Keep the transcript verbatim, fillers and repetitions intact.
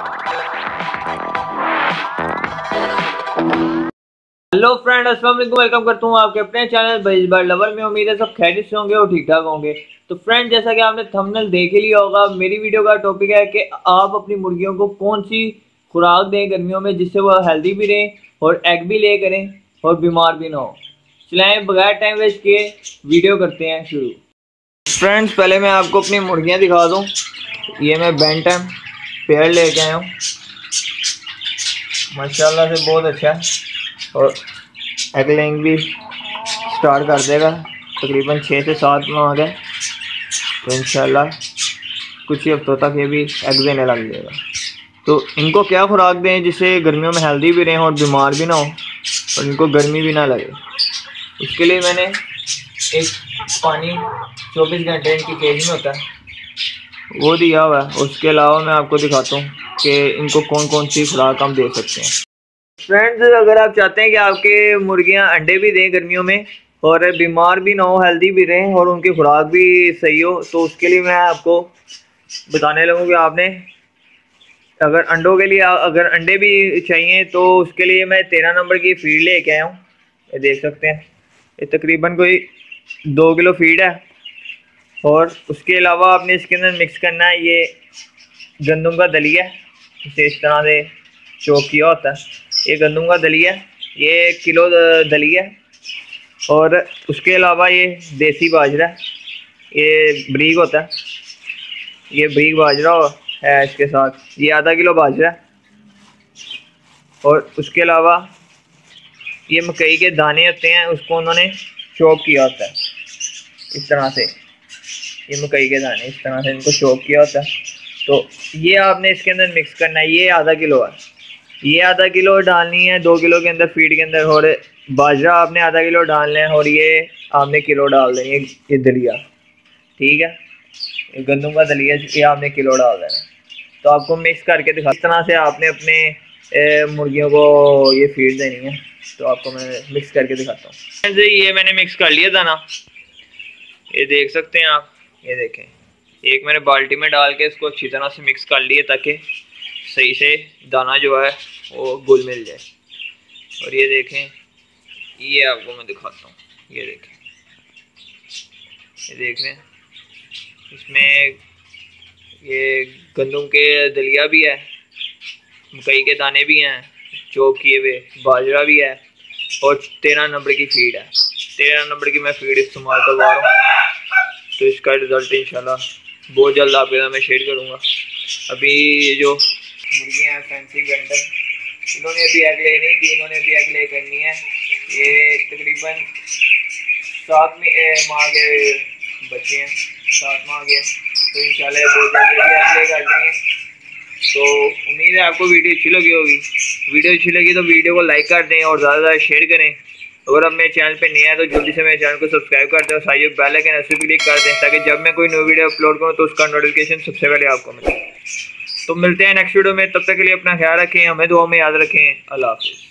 Hello friend, अस्सलाम वालेकुम। Welcome करता हूँ आपके अपने चैनल बर्ड्स लवर में। उम्मीद है सब खैरियत से होंगे और ठीक ठाक होंगे। तो फ्रेंड, जैसा कि आपने थंबनेल देख ही लिया होगा, मेरी वीडियो का टॉपिक है कि आप अपनी मुर्गियों को कौन सी खुराक दें गर्मियों में जिससे वो हेल्दी भी रहें और एग भी ले करें और बीमार भी ना हो। चलाएं बगैर टाइम वेस्ट किए वीडियो करते हैं शुरू। फ्रेंड्स, पहले मैं आपको अपनी मुर्गियाँ दिखा दूँ। ये मैं बैंटम पेयर लेके आया हूँ, माशाल्लाह से बहुत अच्छा है और एग लेइंग भी स्टार्ट कर देगा। तकरीबन छः से सात में आ गए तो इंशाल्लाह कुछ ही हफ्तों तक ये भी एग देने लग जाएगा। तो इनको क्या खुराक दें जिससे गर्मियों में हेल्दी भी रहें और बीमार भी ना हो और इनको गर्मी भी ना लगे। इसके लिए मैंने एक पानी चौबीस घंटे इनकी केज में होता है वो दिया हुआ है। उसके अलावा मैं आपको दिखाता हूँ कि इनको कौन कौन सी खुराक हम दे सकते हैं। फ्रेंड्स, अगर आप चाहते हैं कि आपके मुर्गियाँ अंडे भी दें गर्मियों में और बीमार भी ना हो, हेल्दी भी रहें और उनकी खुराक भी सही हो, तो उसके लिए मैं आपको बताने लगूँ कि आपने अगर अंडों के लिए अगर अंडे भी चाहिए तो उसके लिए मैं तेरह नंबर की फीड लेके आया हूँ। ये देख सकते हैं, ये तकरीबन कोई दो किलो फीड है और उसके अलावा आपने इसके अंदर मिक्स करना है ये गंदम का दलिया, इसे इस तरह से चौक किया होता है। ये गंदम का दलिया, ये एक किलो दलिया और उसके अलावा ये देसी बाजरा, ये ब्रीक होता है, ये ब्रीक बाजरा है। इसके साथ ये आधा किलो बाजरा और उसके अलावा ये मकई के दाने होते हैं, उसको उन्होंने चॉप किया होता है इस तरह से। ये मकई के दाने इस तरह से इनको चॉप किया होता है। तो ये आपने इसके अंदर मिक्स करना है। ये आधा किलो है, ये आधा किलो डालनी है दो किलो के अंदर फीड के अंदर और बाजरा आपने आधा किलो डालना है और ये आपने किलो डाल देना है। ये दलिया, ठीक है, ये गंदम का दलिया, ये आपने किलो डाल देना है। तो आपको मिक्स करके दिखा, इस तरह से आपने अपने मुर्गियों को ये फीड देनी है। तो आपको मैं मिक्स करके दिखाता हूँ। ये मैंने मिक्स कर लिया था ना, ये देख सकते हैं आप, ये देखें, एक मैंने बाल्टी में डाल के इसको अच्छी तरह से मिक्स कर लिया ताकि सही से दाना जो है वो घुल मिल जाए। और ये देखें, ये आपको मैं दिखाता हूँ, ये देखें, ये देख रहे हैं, इसमें ये गंदम के दलिया भी है, मकई के दाने भी हैं चॉप किए हुए, बाजरा भी है और तेरह नंबर की फीड है। तेरह नंबर की मैं फीड इस्तेमाल करवा रहा हूँ, तो इसका रिज़ल्ट इंशाल्लाह बहुत जल्द आपके साथ मैं शेयर करूँगा। अभी ये जो मुर्गियाँ हैं फैंसी बैंटम, इन्होंने अभी एग ले नहीं की, इन्होंने अभी एग ले करनी है। ये तकरीबन सात माह के बच्चे हैं, सात माह के, तो इंशाल्लाह बहुत जल्द एग ले कर देंगे। तो उम्मीद है आपको वीडियो अच्छी लगी होगी। वीडियो अच्छी लगी तो वीडियो को लाइक कर दें और ज़्यादा से ज़्यादा शेयर करें। अगर आप मेरे चैनल पे नए हैं तो जल्दी से मेरे चैनल को सब्सक्राइब कर दें और साइड बेल आइकन ऐसे क्लिक कर दें ताकि जब मैं कोई नई वीडियो अपलोड करूँ तो उसका नोटिफिकेशन सबसे पहले आपको मिले। तो मिलते हैं नेक्स्ट वीडियो में, तब तक के लिए अपना ख्याल रखें, हमें दुआ में याद रखें। अल्लाह हाफिज़।